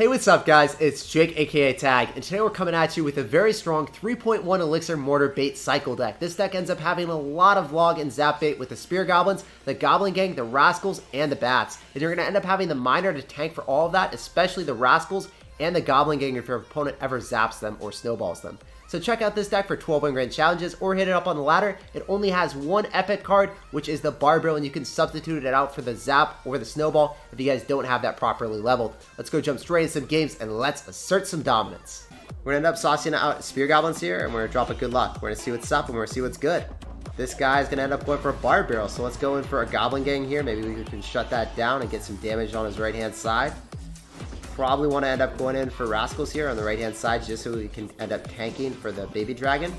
Hey, what's up guys, it's Jake aka Tag, and today we're coming at you with a very strong 3.1 Elixir Mortar Bait Cycle deck. This deck ends up having a lot of Log and Zap bait with the Spear Goblins, the Goblin Gang, the Rascals, and the Bats. And you're going to end up having the Miner to tank for all of that, especially the Rascals and the Goblin Gang if your opponent ever zaps them or snowballs them. So check out this deck for 12-win grand challenges or hit it up on the ladder. It only has one epic card, which is the Barb Barrel, and you can substitute it out for the Zap or the Snowball if you guys don't have that properly leveled. Let's go jump straight into some games and let's assert some dominance. We're going to end up saucing out Spear Goblins here, and we're going to drop a good luck. We're going to see what's up and we're going to see what's good. This guy is going to end up going for a Barb Barrel, so let's go in for a Goblin Gang here. Maybe we can shut that down and get some damage on his right-hand side. Probably want to end up going in for Rascals here on the right hand side just so we can end up tanking for the Baby Dragon.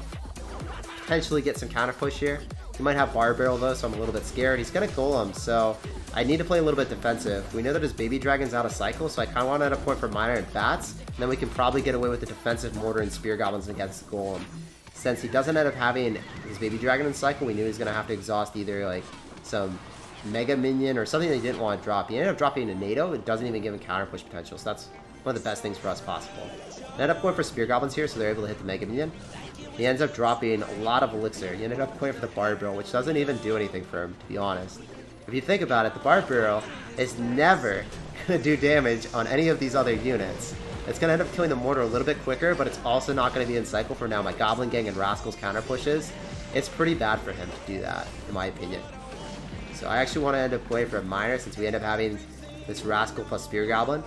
Potentially get some counter push here. He might have Fire Barrel though, so I'm a little bit scared. He's going to Golem, so I need to play a little bit defensive. We know that his Baby Dragon's out of cycle, so I kind of want to end up going for Miner and Bats. And then we can probably get away with the defensive Mortar and Spear Goblins against Golem. Since he doesn't end up having his Baby Dragon in cycle, we knew he was going to have to exhaust either like some Mega Minion or something they didn't want to drop. He ended up dropping a NATO. It doesn't even give him counter push potential, so that's one of the best things for us possible. They end up going for Spear Goblins here, so they're able to hit the Mega Minion. He ends up dropping a lot of Elixir. He ended up going for the Barb Barrel, which doesn't even do anything for him, to be honest. If you think about it, the Barb Barrel is never going to do damage on any of these other units. It's going to end up killing the Mortar a little bit quicker, but it's also not going to be in cycle for now. My Goblin Gang and Rascals counter pushes. It's pretty bad for him to do that, in my opinion. So I actually want to end up going for a Miner since we end up having this Rascal plus Spear Goblin.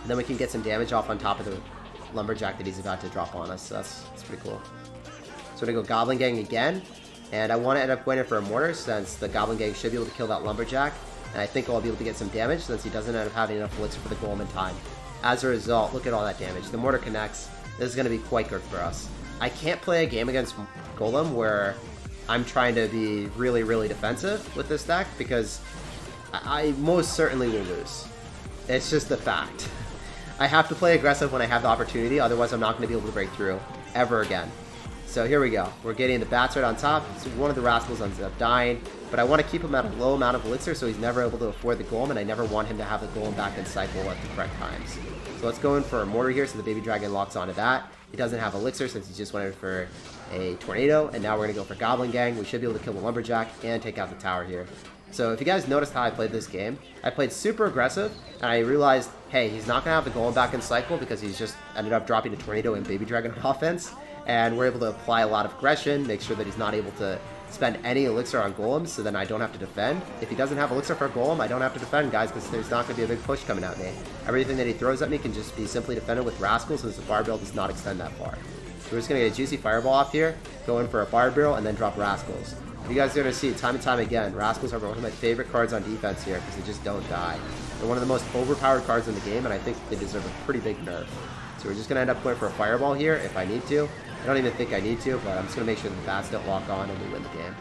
And then we can get some damage off on top of the Lumberjack that he's about to drop on us. So that's pretty cool. So we're going to go Goblin Gang again. And I want to end up going in for a Mortar since the Goblin Gang should be able to kill that Lumberjack. And I think I'll be able to get some damage since he doesn't end up having enough Elixir for the Golem in time. As a result, look at all that damage. The Mortar connects. This is going to be quite good for us. I can't play a game against Golem where I'm trying to be really, really defensive with this deck because I most certainly will lose. It's just a fact. I have to play aggressive when I have the opportunity, otherwise I'm not going to be able to break through ever again. So here we go. We're getting the Bats right on top. So one of the Rascals ends up dying, but I want to keep him at a low amount of Elixir so he's never able to afford the Golem, and I never want him to have the Golem back in cycle at the correct times. So let's go in for a Mortar here so the Baby Dragon locks onto that. He doesn't have Elixir since he just went in for a Tornado, and now we're going to go for Goblin Gang. We should be able to kill the Lumberjack and take out the tower here. So if you guys noticed how I played this game, I played super aggressive, and I realized, hey, he's not going to have the Golem back in cycle because he's just ended up dropping a Tornado and Baby Dragon on offense, and we're able to apply a lot of aggression, make sure that he's not able to spend any Elixir on Golems, so then I don't have to defend. If he doesn't have Elixir for a Golem, I don't have to defend, guys, because there's not going to be a big push coming at me. Everything that he throws at me can just be simply defended with Rascals, since the Barb Barrel does not extend that far. So we're just going to get a juicy Fireball off here, go in for a Barb Barrel, and then drop Rascals. You guys are going to see time and time again, Rascals are one of my favorite cards on defense here because they just don't die. They're one of the most overpowered cards in the game, and I think they deserve a pretty big nerf. So we're just going to end up going for a Fireball here if I need to. I don't even think I need to, but I'm just going to make sure the Bats don't lock on and we win the game.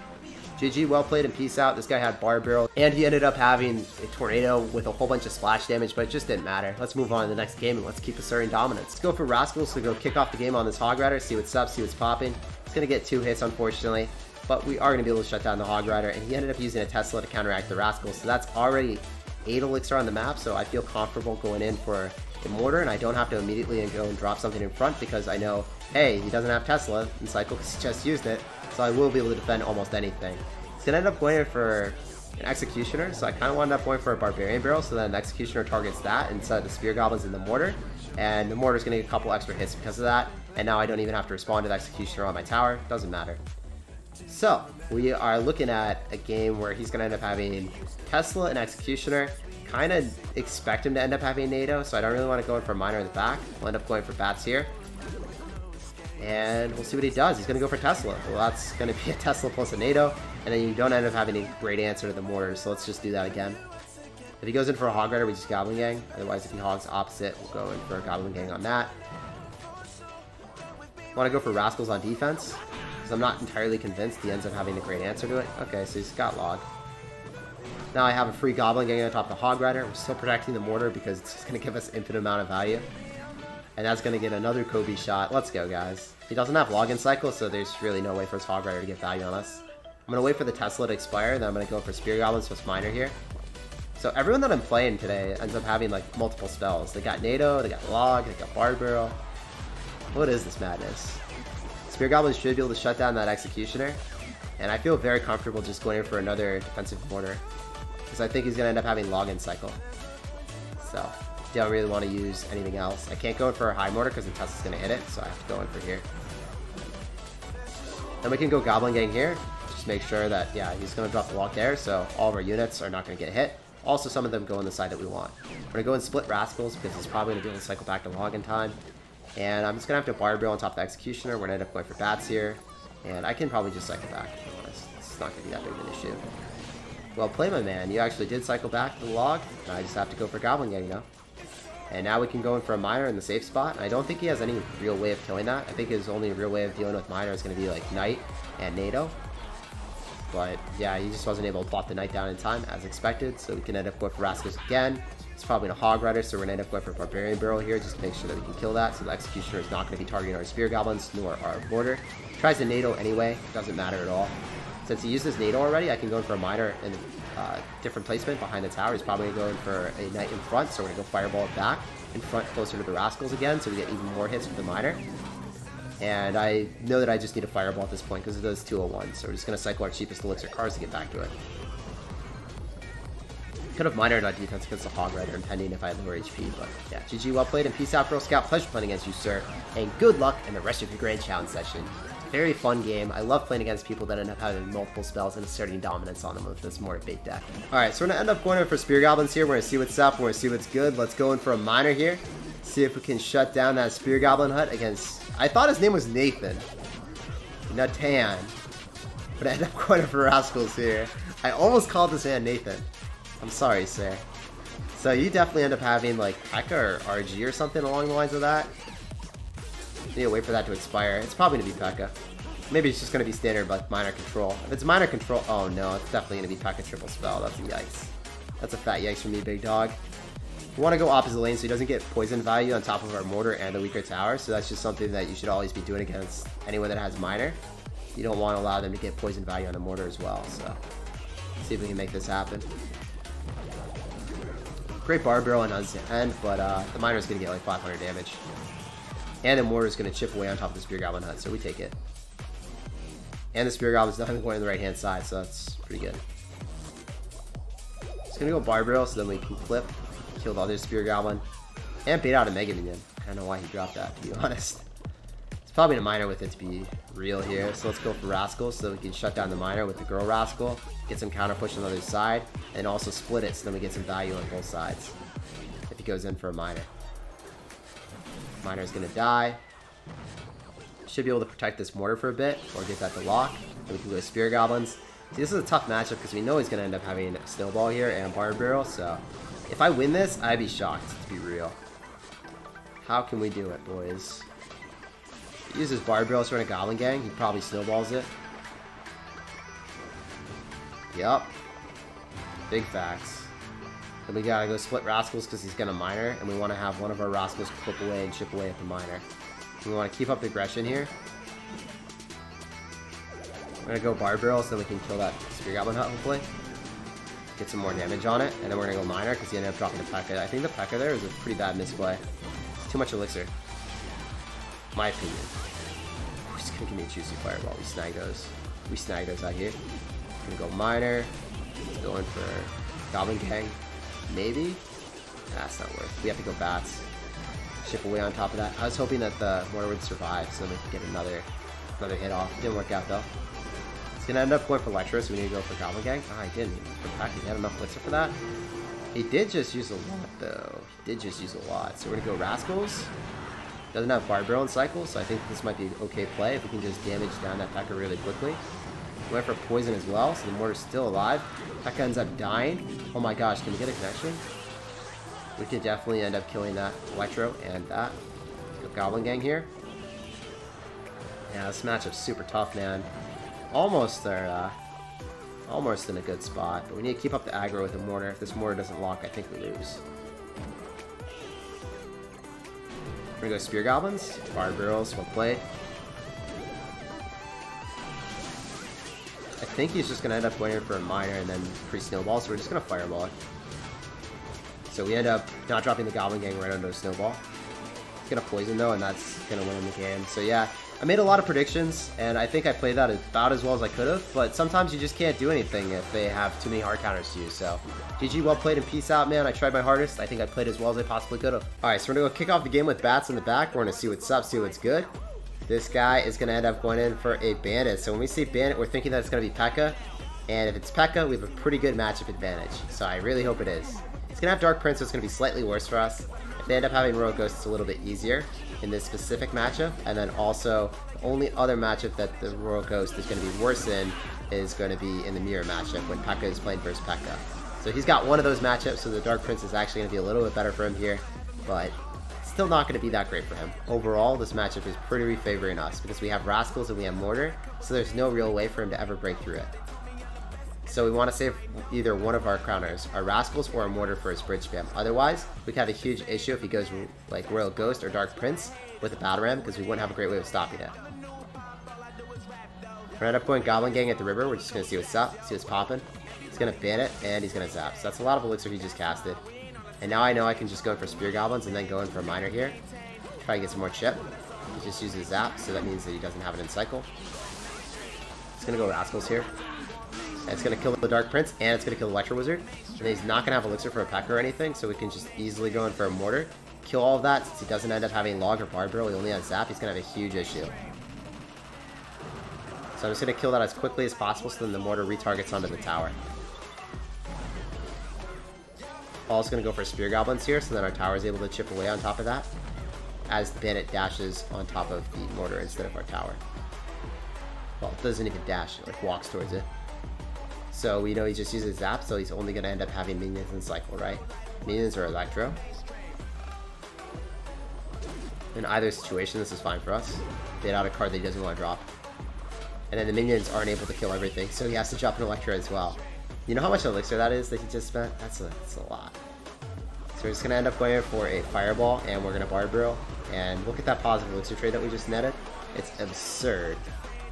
GG, well played, and peace out. This guy had Barb Barrel, and he ended up having a Tornado with a whole bunch of splash damage, but it just didn't matter. Let's move on to the next game, and let's keep asserting dominance. Let's go for Rascals to go kick off the game on this Hog Rider, see what's up, see what's popping. It's going to get two hits, unfortunately, but we are going to be able to shut down the Hog Rider, and he ended up using a Tesla to counteract the Rascals, so that's already 8 Elixir on the map, so I feel comfortable going in for the Mortar, and I don't have to immediately go and drop something in front because I know, hey, he doesn't have Tesla in cycle because he just used it, so I will be able to defend almost anything. He's going to end up going for an Executioner, so I kind of wound up going for a Barbarian Barrel, so then the Executioner targets that inside the Spear Goblins and the Mortar, and the Mortar's going to get a couple extra hits because of that, and now I don't even have to respond to the Executioner on my tower. Doesn't matter. So, we are looking at a game where he's going to end up having Tesla and Executioner. Kind of expect him to end up having NATO, so I don't really want to go in for Miner in the back. We'll end up going for Bats here. And we'll see what he does. He's going to go for Tesla. Well, that's going to be a Tesla plus a NATO, and then you don't end up having a great answer to the Mortar, so let's just do that again. If he goes in for a Hog Rider, we just Goblin Gang. Otherwise, if he hogs opposite, we'll go in for a Goblin Gang on that. Want to go for Rascals on defense, because I'm not entirely convinced he ends up having a great answer to it. Okay, so he's got Log. Now I have a free Goblin Gang on top of the Hog Rider. We're still protecting the Mortar because it's just going to give us infinite amount of value. And that's going to get another Kobe shot. Let's go, guys. He doesn't have Log in cycle, so there's really no way for his Hog Rider to get value on us. I'm going to wait for the Tesla to expire, then I'm going to go for Spear Goblins plus Miner here. So everyone that I'm playing today ends up having like multiple spells. They got NATO, they got Log, they got Barb Barrel. What is this madness? Spear Goblins should be able to shut down that Executioner, and I feel very comfortable just going in for another defensive Mortar, because I think he's going to end up having Log in cycle. So don't really want to use anything else. I can't go in for a high Mortar because the Tesla's going to hit it, so I have to go in for here. Then we can go Goblin Gang here. Just make sure that, yeah, he's going to drop the Log there, so all of our units are not going to get hit. Also, some of them go on the side that we want. We're going to go and split Rascals because he's probably going to be able to cycle back to Log in time. And I'm just going to have to Barb Barrel on top of the Executioner. We're going to end up going for Bats here. And I can probably just cycle back, to be honest. It's not going to be that big of an issue. Well played, my man. You actually did cycle back to the Log. I just have to go for Goblin Gang now. And now we can go in for a Miner in the safe spot. I don't think he has any real way of killing that. I think his only real way of dealing with Miner is going to be like Knight and NATO. But yeah, he just wasn't able to plop the Knight down in time as expected. So we can end up going for Rascals again. It's probably a Hog Rider, so we're going to end up going for Barbarian Barrel here just to make sure that we can kill that. So the Executioner is not going to be targeting our Spear Goblins nor our Mortar. Tries to NATO anyway. Doesn't matter at all. Since he uses NATO already, I can go in for a Miner in a different placement behind the tower. He's probably going for a Knight in front, so we're going to go Fireball back in front closer to the Rascals again, so we get even more hits with the Miner. And I know that I just need a Fireball at this point because it does 201, so we're just going to cycle our cheapest Elixir cards to get back to it. Could have minored on defense against the Hog Rider impending if I had lower HP, but yeah, GG, well played, and peace out, Girl Scout. Pleasure playing against you, sir, and good luck in the rest of your grand challenge session. Very fun game. I love playing against people that end up having multiple spells and asserting dominance on them with this more big deck. Alright, so we're going to end up going in for Spear Goblins here. We're going to see what's up. We're going to see what's good. Let's go in for a Miner here. See if we can shut down that Spear Goblin Hut against... I thought his name was Nathan. Nathan. But I end up going in for Rascals here. I almost called this man Nathan. I'm sorry, sir. So you definitely end up having like P.E.K.K.A. or RG or something along the lines of that. Need to wait for that to expire. It's probably going to be P.E.K.K.A. Maybe it's just going to be standard, like, Minor Control. If it's Minor Control... Oh, no. It's definitely going to be P.E.K.K.A. Triple Spell. That's a yikes. That's a fat yikes for me, big dog. We want to go opposite lane so he doesn't get poison value on top of our Mortar and the weaker tower. So that's just something that you should always be doing against anyone that has Minor. You don't want to allow them to get poison value on the Mortar as well. So, let's see if we can make this happen. Great Barb Barrel and Unzend, but the Miner is going to get like 500 damage. And the Mortar is going to chip away on top of the Spear Goblin Hut, so we take it. And the Spear Goblin is not going on the right-hand side, so that's pretty good. It's going to go Barb Barrel, so then we can clip, kill the other Spear Goblin, and bait out a Mega Minion. I don't know why he dropped that, to be honest. It's probably a Miner with it, to be real here, so let's go for Rascals so we can shut down the Miner with the Girl Rascal, get some counter push on the other side, and also split it so then we get some value on both sides if he goes in for a Miner. Miner's going to die. Should be able to protect this Mortar for a bit, or get that to lock, and we can go Spear Goblins. See, this is a tough matchup because we know he's going to end up having a Snowball here and Barb Barrel, so if I win this, I'd be shocked, to be real. How can we do it, boys? He uses Barb Barrel to run a Goblin Gang. He probably Snowballs it. Yup. Big facts. Then we gotta go split Rascals because he's gonna Miner, and we want to have one of our Rascals clip away and chip away at the Miner. We want to keep up the aggression here. We're gonna go Barb Barrel so then we can kill that Spear Goblin Hut, hopefully. Get some more damage on it, and then we're gonna go Miner because he ended up dropping the P.E.K.K.A. I think the P.E.K.K.A. there is a pretty bad misplay. It's too much Elixir. My opinion. We're just gonna give me a juicy Fireball. We snag those. We snag those out here. We're gonna go Miner. Going for Goblin Gang. Maybe? That's not worth. We have to go Bats. Chip away on top of that. I was hoping that the Mortar would survive so we could get another hit off. Didn't work out though. It's gonna end up going for Electro, so we need to go for Goblin Gang. Ah, I didn't. He had enough Blitzer for that. He did just use a lot though. He did just use a lot. So we're gonna go Rascals. Doesn't have Barb Barrel in cycle, so I think this might be an okay play if we can just damage down that P.E.K.K.A. really quickly. Went for poison as well, so the Mortar's still alive. P.E.K.K.A. ends up dying. Oh my gosh, can we get a connection? We could definitely end up killing that Electro and that. Go Goblin Gang here. Yeah, this matchup's super tough, man. Almost in a good spot, but we need to keep up the aggro with the Mortar. If this Mortar doesn't lock, I think we lose. We're gonna go Spear Goblins, Barb Barrels, well played. I think he's just going to end up going in for a Miner and then pre-Snowball, so we're just going to Fireball it. So we end up not dropping the Goblin Gang right onto a Snowball. It's going to poison though, and that's going to win him the game. So yeah, I made a lot of predictions, and I think I played that about as well as I could have, but sometimes you just can't do anything if they have too many hard counters to you. So GG, well played, and peace out, man. I tried my hardest. I think I played as well as I possibly could have. All right, so we're going to go kick off the game with Bats in the back. We're going to see what's up, see what's good. This guy is going to end up going in for a Bandit. So when we see Bandit, we're thinking that it's going to be P.E.K.K.A. And if it's P.E.K.K.A., we have a pretty good matchup advantage. So I really hope it is. It's going to have Dark Prince, so it's going to be slightly worse for us. If they end up having Royal Ghost, it's a little bit easier in this specific matchup. And then also, the only other matchup that the Royal Ghost is going to be worse in is going to be in the mirror matchup when P.E.K.K.A. is playing versus P.E.K.K.A. So he's got one of those matchups, so the Dark Prince is actually going to be a little bit better for him here. But still not going to be that great for him. Overall, this matchup is pretty favoring us because we have Rascals and we have Mortar, so there's no real way for him to ever break through it. So we want to save either one of our counters, our Rascals or our Mortar for his bridge spam. Otherwise, we could have a huge issue if he goes like Royal Ghost or Dark Prince with a Battle Ram, because we wouldn't have a great way of stopping it. We're end up going Goblin Gang at the river. We're just going to see what's up, see what's popping. He's going to ban it, and he's going to zap. So that's a lot of Elixir he just casted. And now I know I can just go in for Spear Goblins and then go in for a Miner here. Try to get some more chip. He just uses Zap, so that means that he doesn't have it in cycle. It's going to go Rascals here. And it's going to kill the Dark Prince, and it's going to kill the Electro Wizard. And he's not going to have Elixir for a P.E.K.K.A. or anything, so we can just easily go in for a Mortar. Kill all of that, since he doesn't end up having Log or Barb Barrel, he only has Zap, he's going to have a huge issue. So I'm just going to kill that as quickly as possible, so then the Mortar retargets onto the tower. Also going to go for Spear Goblins here, so then our tower is able to chip away on top of that as the Bandit dashes on top of the Mortar instead of our tower. Well, it doesn't even dash, it like walks towards it. So we know he just uses Zap, so he's only going to end up having Minions in cycle, right? Minions or Electro. In either situation, this is fine for us. They had out a card that he doesn't want to drop. And then the Minions aren't able to kill everything, so he has to drop an Electro as well. You know how much Elixir that is that he just spent? That's a lot. So we're just going to end up going for a Fireball, and we're going to Barb Barrel. And look at that positive Elixir trade that we just netted. It's absurd.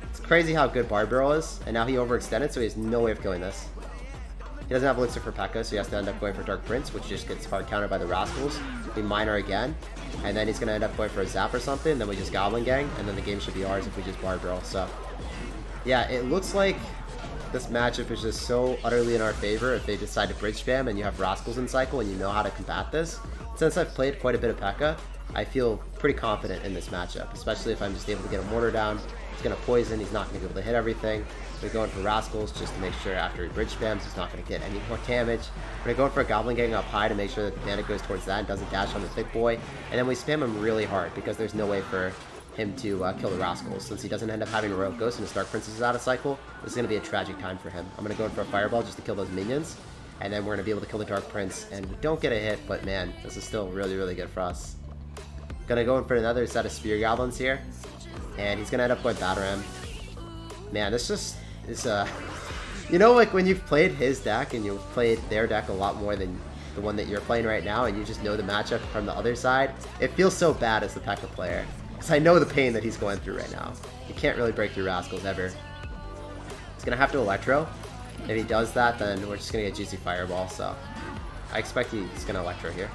It's crazy how good Barb Barrel is, and now he overextended, so he has no way of killing this. He doesn't have Elixir for P.E.K.K.A., so he has to end up going for Dark Prince, which just gets hard countered by the Rascals. We Miner again, and then he's going to end up going for a Zap or something, then we just Goblin Gang, and then the game should be ours if we just Barb Barrel. So, yeah, it looks like this matchup is just so utterly in our favor if they decide to bridge spam and you have Rascals in cycle and you know how to combat this. Since I've played quite a bit of P.E.K.K.A., I feel pretty confident in this matchup, especially if I'm just able to get a Mortar down. It's going to poison, he's not going to be able to hit everything. We're going for Rascals just to make sure after he bridge spams he's not going to get any more damage. We're going for a Goblin Gang up high to make sure that the Bandit goes towards that and doesn't dash on the thick boy. And then we spam him really hard because there's no way for him to kill the Rascals. Since he doesn't end up having a Royal Ghost and his Dark Princess is out of cycle, this is going to be a tragic time for him. I'm going to go in for a Fireball just to kill those Minions, and then we're going to be able to kill the Dark Prince, and we don't get a hit, but man, this is still really, really good for us. Going to go in for another set of Spear Goblins here, and he's going to end up with Battle Ram. Man, this just is you know, like when you've played his deck and you've played their deck a lot more than the one that you're playing right now, and you just know the matchup from the other side, it feels so bad as the P.E.K.K.A. player. Because I know the pain that he's going through right now. He can't really break through Rascals ever. He's going to have to Electro. If he does that, then we're just going to get juicy Fireball, so I expect he's going to Electro here.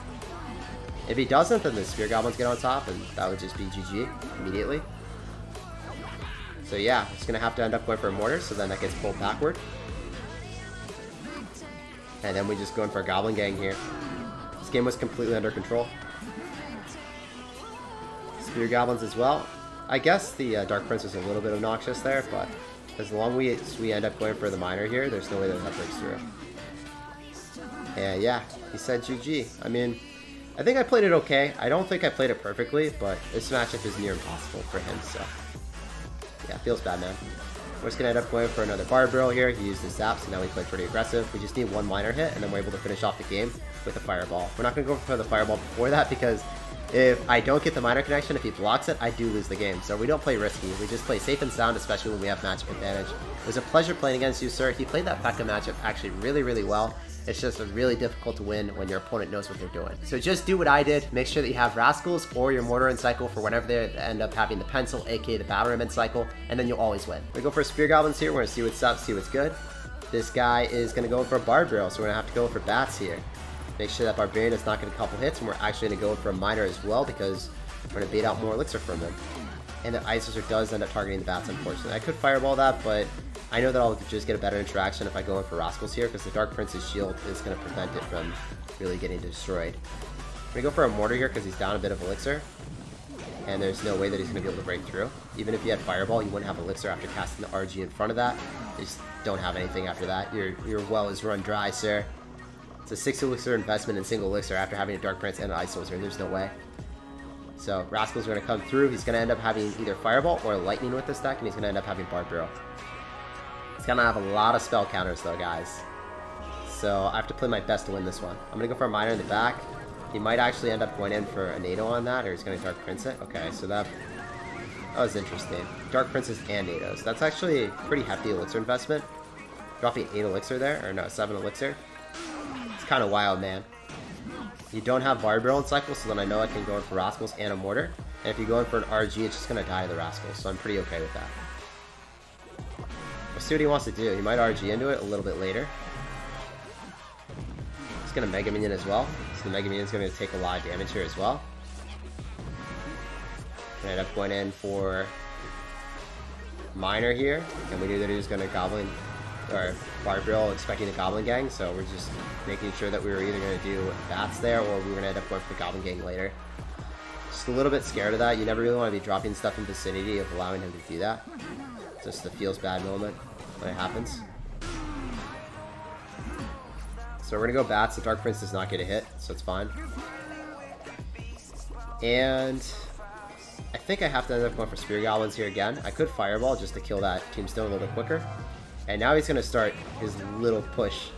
If he doesn't, then the Spear Goblins get on top, and that would just be GG immediately. So yeah, it's going to have to end up going for a Mortar, so then that gets pulled backward. And then we just go in for a Goblin Gang here. This game was completely under control. Spear Goblins as well. I guess the Dark Prince was a little bit obnoxious there, but as long as we end up going for the Miner here, there's no way that breaks through. And yeah, he said GG. I mean, I think I played it okay. I don't think I played it perfectly, but this matchup is near impossible for him, so yeah, feels bad, man. We're just going to end up going for another Barb Barrel here. He used his Zap, so now we play pretty aggressive. We just need one Miner hit, and then we're able to finish off the game with a Fireball. We're not going to go for the Fireball before that, because if I don't get the Miner connection, if he blocks it, I do lose the game. So we don't play risky. We just play safe and sound, especially when we have matchup advantage. It was a pleasure playing against you, sir. He played that P.E.K.K.A. matchup actually really, really well. It's just really difficult to win when your opponent knows what they're doing. So just do what I did. Make sure that you have Rascals or your Mortar in cycle for whenever they end up having the Pencil, aka the Battle Ram in cycle, and then you'll always win. We go for Spear Goblins here. We're going to see what's up, see what's good. This guy is going to go for a Barb Barrel, so we're going to have to go for Bats here. make sure that Barbarian is not going to couple hits, and we're actually going to go in for a Miner as well because we're going to bait out more Elixir from them. And the Ice Wizard does end up targeting the Bats, unfortunately. I could Fireball that, but I know that I'll just get a better interaction if I go in for Rascals here because the Dark Prince's shield is going to prevent it from really getting destroyed. I'm going to go for a Mortar here because he's down a bit of Elixir. And there's no way that he's going to be able to break through. Even if you had Fireball, you wouldn't have Elixir after casting the RG in front of that. You just don't have anything after that. Your well is run dry, sir. It's a 6 Elixir investment in single Elixir after having a Dark Prince and an Ice Wizard. There's no way. So Rascals are going to come through. He's going to end up having either Fireball or Lightning with this deck, and he's going to end up having Barb Barrel. He's going to have a lot of spell counters, though, guys. So I have to play my best to win this one. I'm going to go for a Miner in the back. He might actually end up going in for a NATO on that, or he's going to Dark Prince it. Okay, so that was interesting. Dark Princes and NATOs. That's actually a pretty hefty Elixir investment. Dropping 8 Elixir there, or no, 7 Elixir. It's kind of wild, man. You don't have Barb Barrel in Cycle, so then I know I can go in for Rascals and a Mortar. And if you go in for an RG, it's just going to die to the Rascals, so I'm pretty okay with that. We'll see what he wants to do. He might RG into it a little bit later. He's going to Mega Minion as well. The Mega Minion is going to take a lot of damage here as well. Gonna end up going in for Miner here, and we knew that he was going to Goblin or Barb Barrel, expecting the Goblin Gang. So we're just making sure that we were either going to do Bats there, or we were going to end up going for the Goblin Gang later. Just a little bit scared of that. You never really want to be dropping stuff in vicinity of allowing him to do that. It's just a feels bad moment when it happens. So we're going to go Bats. The Dark Prince does not get a hit, so it's fine. And I think I have to end up going for Spear Goblins here again. I could Fireball just to kill that Tombstone a little quicker. And now he's going to start his little push.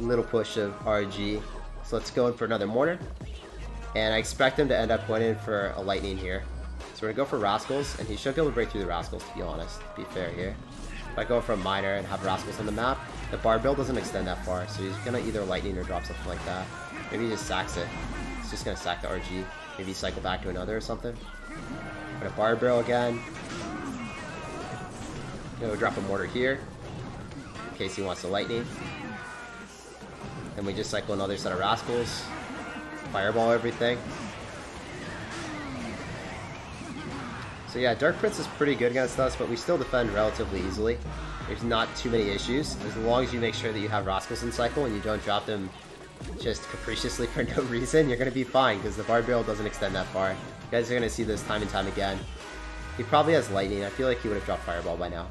Of RG. So let's go in for another Mortar. And I expect him to end up going in for a Lightning here. So we're going to go for Rascals, and he should be able to break through the Rascals, to be honest. To be fair here. If I go for a Miner and have Rascals on the map, the Barb Barrel doesn't extend that far, so he's going to either Lightning or drop something like that. Maybe he just sacks it. He's just going to sack the RG. Maybe cycle back to another or something. Put a Barb Barrel again. Gonna drop a Mortar here, in case he wants the Lightning. Then we just cycle another set of Rascals. Fireball everything. So yeah, Dark Prince is pretty good against us, but we still defend relatively easily. There's not too many issues, as long as you make sure that you have Rascals in cycle and you don't drop them just capriciously for no reason, you're going to be fine, because the Barb Barrel doesn't extend that far. You guys are going to see this time and time again. He probably has Lightning. I feel like he would have dropped Fireball by now.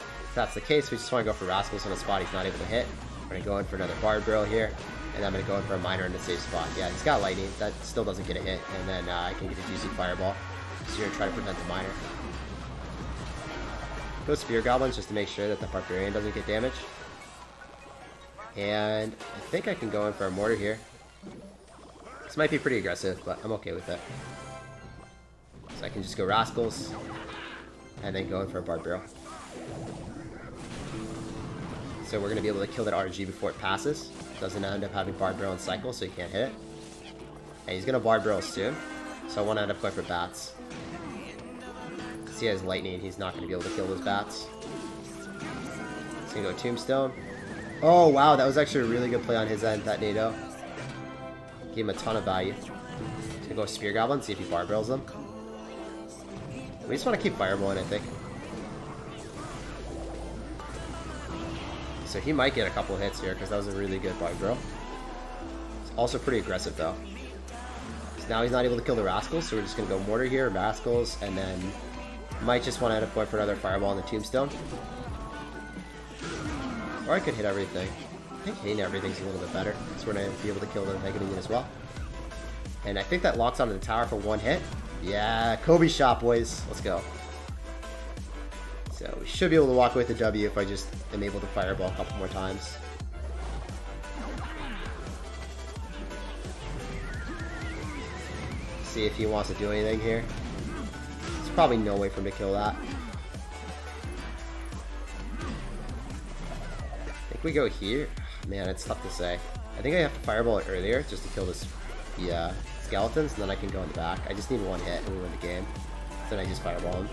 If that's the case, we just want to go for Rascals on a spot he's not able to hit. We're going to go in for another Barb Barrel here, and I'm going to go in for a Miner in a safe spot. Yeah, he's got Lightning. That still doesn't get a hit, and then I can get a juicy Fireball. So you're going to try to prevent the Miner. Go Spear Goblins just to make sure that the Barbarian doesn't get damage. And I think I can go in for a Mortar here. This might be pretty aggressive, but I'm okay with it. So I can just go Rascals, and then go in for a Barb Barrel. So we're going to be able to kill that RG before it passes. Doesn't end up having Barb Barrel in cycle, so you can't hit it. And he's going to Barb Barrel soon, so I want to end up going for Bats. He has Lightning, he's not going to be able to kill those Bats. He's going to go Tombstone. Oh wow, that was actually a really good play on his end, that NATO. Gave him a ton of value. He's going to go Spear Goblin, see if he Barb Barrels them. We just want to keep Fireballing, I think. So he might get a couple hits here, because that was a really good Barb Barrel. It's also pretty aggressive though. So now he's not able to kill the Rascals, so we're just going to go Mortar here, Rascals, and then might just want to end up going for another Fireball on the Tombstone. Or I could hit everything. I think hitting everything's a little bit better, so we're going to be able to kill the Mega Minion as well. And I think that locks onto the tower for one hit. Yeah, Kobe shot, boys. Let's go. So we should be able to walk away with the W if I just am able to Fireball a couple more times. See if he wants to do anything here. Probably no way for him to kill that. I think we go here. Man, it's tough to say. I think I have to Fireball it earlier just to kill this skeletons, and then I can go in the back. I just need one hit and we win the game. So then I just Fireball him.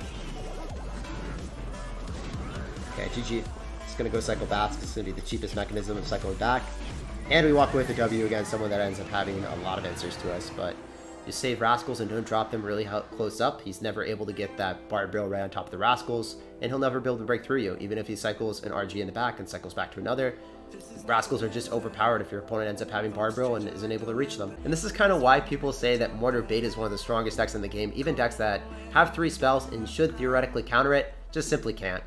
Okay, GG. Just gonna go cycle Bats because it's gonna be the cheapest mechanism of cycling back. And we walk away with a W against someone that ends up having a lot of answers to us, but you save Rascals and don't drop them really close up. He's never able to get that Barb Barrel right on top of the Rascals, and he'll never be able to break through you, even if he cycles an RG in the back and cycles back to another. Rascals are just overpowered if your opponent ends up having Barb Barrel and isn't able to reach them. And this is kind of why people say that Mortar Beta is one of the strongest decks in the game. Even decks that have 3 spells and should theoretically counter it just simply can't.